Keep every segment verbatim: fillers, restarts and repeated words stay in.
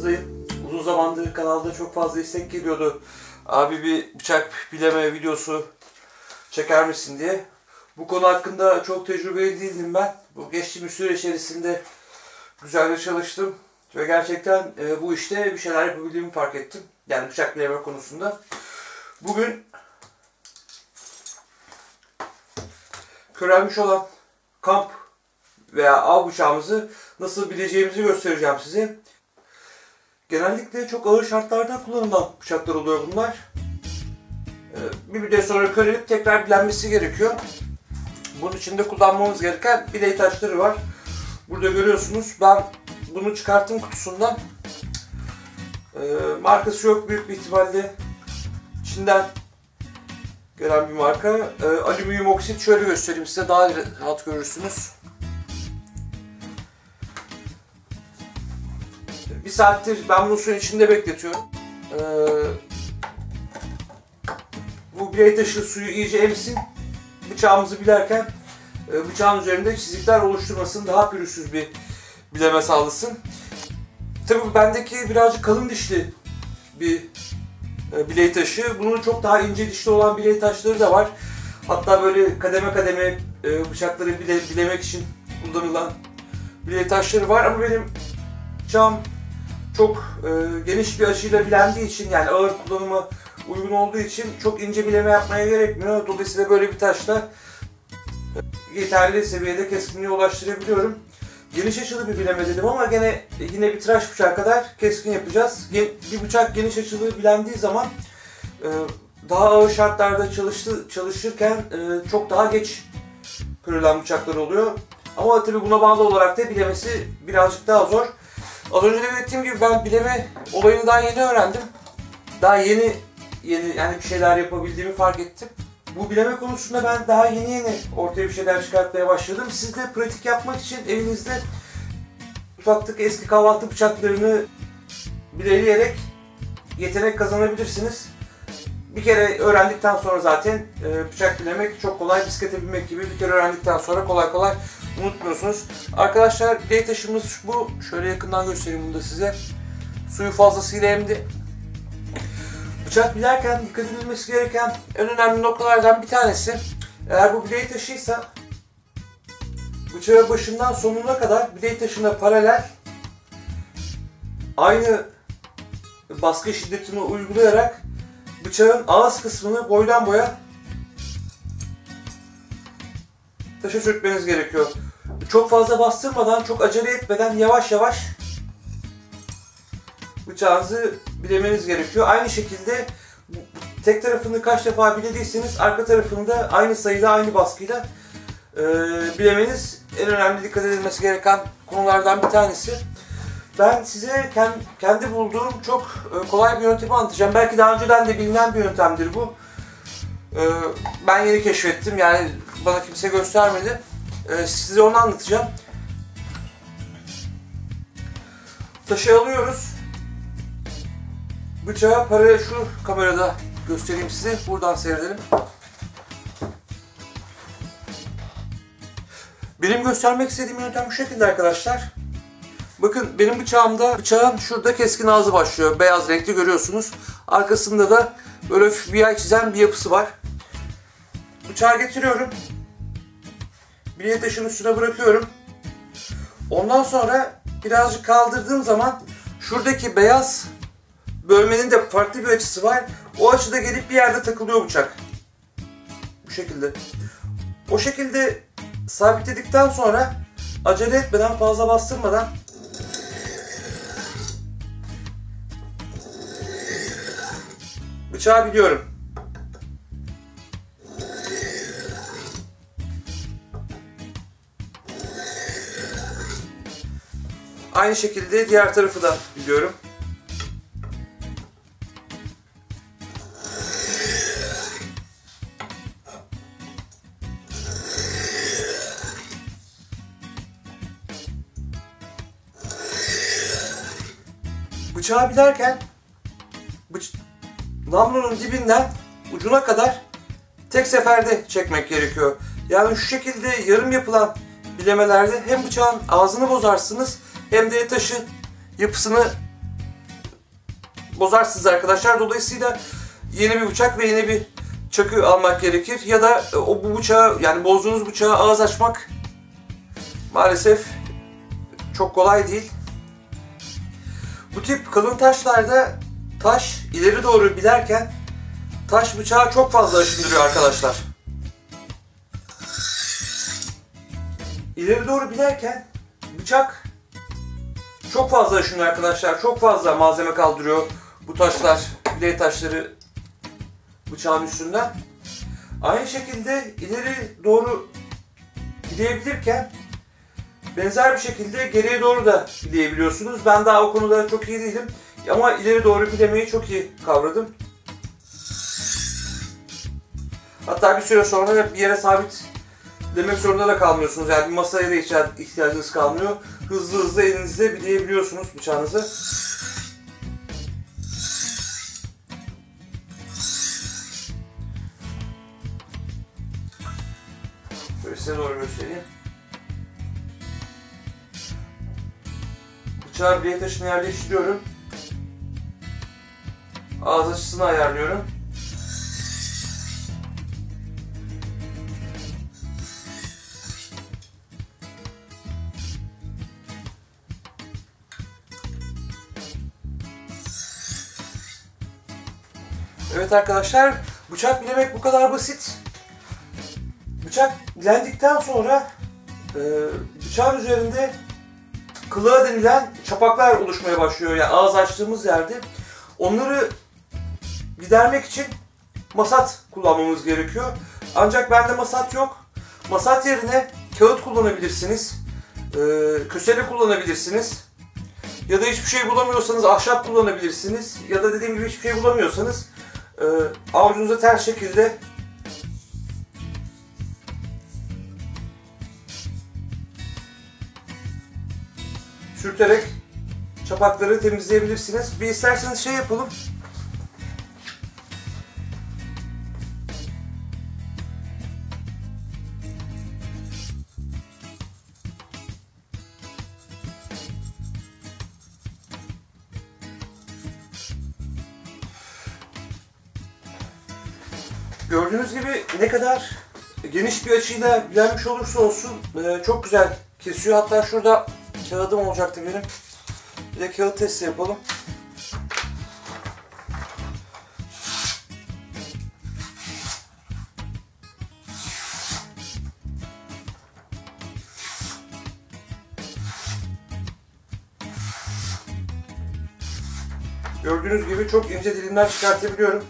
karşınızdayım. Uzun zamandır kanalda çok fazla istek geliyordu. Abi bir bıçak bileme videosu çeker misin diye. Bu konu hakkında çok tecrübeli değildim ben. Bu geçtiğimiz süre içerisinde güzelce çalıştım. Ve gerçekten bu işte bir şeyler yapabildiğimi fark ettim. Yani bıçak bileme konusunda. Bugün körelmiş olan kamp veya av bıçağımızı nasıl bileceğimizi göstereceğim size. Genellikle çok ağır şartlarda kullanılan bıçaklar oluyor bunlar. Bir müddet sonra körelip tekrar bilenmesi gerekiyor. Bunun için de kullanmamız gereken biley taşları var. Burada görüyorsunuz, ben bunu çıkarttım kutusundan. Markası yok, büyük bir ihtimalle Çin'den gelen bir marka. Alüminyum oksit, şöyle göstereyim size, daha rahat görürsünüz. Bir saattir ben bunu suyun içinde bekletiyorum. Ee, bu biley taşı suyu iyice emsin. Bıçağımızı bilerken bıçağın üzerinde çizikler oluşturmasın, daha pürüzsüz bir bileme sağlasın. Tabii bendeki birazcık kalın dişli bir biley taşı. Bunun çok daha ince dişli olan biley taşları da var. Hatta böyle kademe kademe bıçakları bile, bilemek için kullanılan biley taşları var. Ama benim bıçağım çok e, geniş bir açıyla bilendiği için, yani ağır kullanıma uygun olduğu için çok ince bileme yapmaya gerekmiyor. Dolayısıyla böyle bir taşla e, yeterli seviyede keskinliğe ulaştırabiliyorum. Geniş açılı bir bileme dedim ama gene yine bir tıraş bıçağı kadar keskin yapacağız. Gen, bir bıçak geniş açılı bilendiği zaman e, daha ağır şartlarda çalıştı, çalışırken e, çok daha geç körelen bıçaklar oluyor. Ama tabii buna bağlı olarak da bilemesi birazcık daha zor. Az önce de belirttiğim gibi ben bileme olayını daha yeni öğrendim. Daha yeni yeni yani bir şeyler yapabildiğimi fark ettim. Bu bileme konusunda ben daha yeni yeni ortaya bir şeyler çıkartmaya başladım. Siz de pratik yapmak için evinizde mutfaktaki eski kahvaltı bıçaklarını bileleyerek yetenek kazanabilirsiniz. Bir kere öğrendikten sonra zaten bıçak bilemek çok kolay. Bisiklete binmek gibi, bir kere öğrendikten sonra kolay kolay unutmuyorsunuz. Arkadaşlar, biley taşımız bu. Şöyle yakından göstereyim bunu da size. Suyu fazlasıyla emdi. Bıçak bilerken dikkat edilmesi gereken en önemli noktalardan bir tanesi, eğer bu biley taşıysa bıçağı başından sonuna kadar biley taşına paralel aynı baskı şiddetini uygulayarak bıçağın ağız kısmını boydan boya taşa sürtmeniz gerekiyor. Çok fazla bastırmadan, çok acele etmeden yavaş yavaş bıçağınızı bilemeniz gerekiyor. Aynı şekilde tek tarafını kaç defa bilediyseniz arka tarafını da aynı sayıda, aynı baskıyla e, bilemeniz en önemli dikkat edilmesi gereken konulardan bir tanesi. Ben size kend, kendi bulduğum çok kolay bir yöntemi anlatacağım. Belki daha önceden de bilinen bir yöntemdir bu. E, ben yeni keşfettim, yani bana kimse göstermedi. Ee, size onu anlatacağım. Taşı alıyoruz. Bıçağı paralel, şu kamerada göstereyim size. Buradan seyredelim. Benim göstermek istediğim yöntem bu şekilde arkadaşlar. Bakın, benim bıçağımda bıçağın şurada keskin ağzı başlıyor. Beyaz renkli görüyorsunuz. Arkasında da böyle bir yay çizen bir yapısı var. Bıçağı getiriyorum. Biley taşının üstüne bırakıyorum. Ondan sonra birazcık kaldırdığım zaman şuradaki beyaz bölmenin de farklı bir açısı var. O açıda gelip bir yerde takılıyor bıçak. Bu şekilde. O şekilde sabitledikten sonra acele etmeden, fazla bastırmadan bıçağı biliyorum. Aynı şekilde diğer tarafı da biliyorum. Bıçağı bilerken bıç namlunun dibinden ucuna kadar tek seferde çekmek gerekiyor. Yani şu şekilde yarım yapılan bilemelerde hem bıçağın ağzını bozarsınız hem de taşın yapısını bozarsınız arkadaşlar. Dolayısıyla yeni bir bıçak ve yeni bir çakı almak gerekir. Ya da o bu bıçağı, yani bozduğunuz bıçağı ağız açmak maalesef çok kolay değil. Bu tip kalın taşlarda taş ileri doğru bilerken taş bıçağı çok fazla aşındırıyor arkadaşlar. İleri doğru bilerken bıçak çok fazla aşınıyor arkadaşlar. Çok fazla malzeme kaldırıyor bu taşlar, bilek taşları bıçağın üstünden. Aynı şekilde ileri doğru gidebilirken benzer bir şekilde geriye doğru da gidebiliyorsunuz. Ben daha o konuda çok iyi değilim. Ama ileri doğru gidemeyi çok iyi kavradım. Hatta bir süre sonra bir yere sabit demek zorunda da kalmıyorsunuz. Yani bir masaya da ihtiyacınız kalmıyor. Hızlı hızlı elinizle bileyebiliyorsunuz bıçağınızı. Böyle size doğru göstereyim. Bıçağı bilek taşını yerleştiriyorum. Ağız açısını ayarlıyorum. Evet arkadaşlar, bıçak bilemek bu kadar basit. Bıçak bilendikten sonra e, bıçağın üzerinde kılığa denilen çapaklar oluşmaya başlıyor. Yani ağız açtığımız yerde. Onları gidermek için masat kullanmamız gerekiyor. Ancak bende masat yok. Masat yerine kağıt kullanabilirsiniz. E, kösele kullanabilirsiniz. Ya da hiçbir şey bulamıyorsanız ahşap kullanabilirsiniz. Ya da dediğim gibi hiçbir şey bulamıyorsanız E, avucunuza ters şekilde sürterek çapakları temizleyebilirsiniz. Bir isterseniz şey yapalım. Gördüğünüz gibi ne kadar geniş bir açıyla bilenmiş olursa olsun çok güzel kesiyor. Hatta şurada kağıdım olacaktı benim. Bir de kağıt testi yapalım. Gördüğünüz gibi çok ince dilimler çıkartabiliyorum.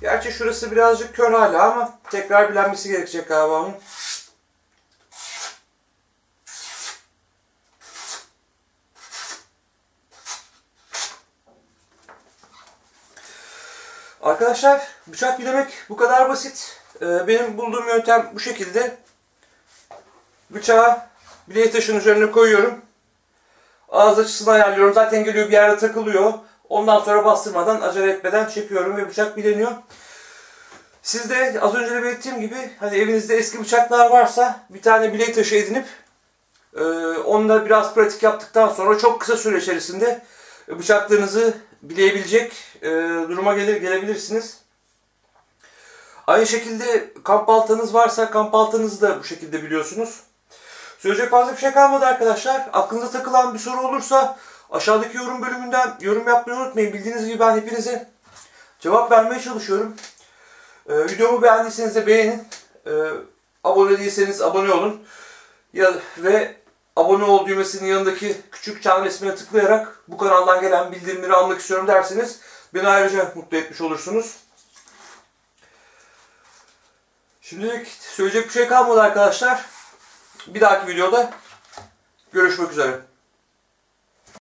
Gerçi şurası birazcık kör hala ama tekrar bilenmesi gerekecek galiba onun. Arkadaşlar, bıçak bilemek bu kadar basit. Benim bulduğum yöntem bu şekilde. Bıçağı bilek taşının üzerine koyuyorum. Ağız açısını ayarlıyorum. Zaten geliyor, bir yerde takılıyor. Ondan sonra bastırmadan, acele etmeden çekiyorum ve bıçak bileniyor. Siz de az önce de belirttiğim gibi, hani evinizde eski bıçaklar varsa bir tane bilek taşı edinip e, onunla biraz pratik yaptıktan sonra çok kısa süre içerisinde bıçaklarınızı bileyebilecek e, duruma gelir gelebilirsiniz. Aynı şekilde kamp baltanız varsa kamp baltanızı da bu şekilde biliyorsunuz. Söyleyecek fazla bir şey kalmadı arkadaşlar. Aklınıza takılan bir soru olursa aşağıdaki yorum bölümünden yorum yapmayı unutmayın. Bildiğiniz gibi ben hepinize cevap vermeye çalışıyorum. Ee, videomu beğendiyseniz de beğenin. Ee, abone değilseniz abone olun. Ya, ve abone ol düğmesinin yanındaki küçük çan resmine tıklayarak bu kanaldan gelen bildirimleri almak istiyorum derseniz beni ayrıca mutlu etmiş olursunuz. Şimdilik söyleyecek bir şey kalmadı arkadaşlar. Bir dahaki videoda görüşmek üzere.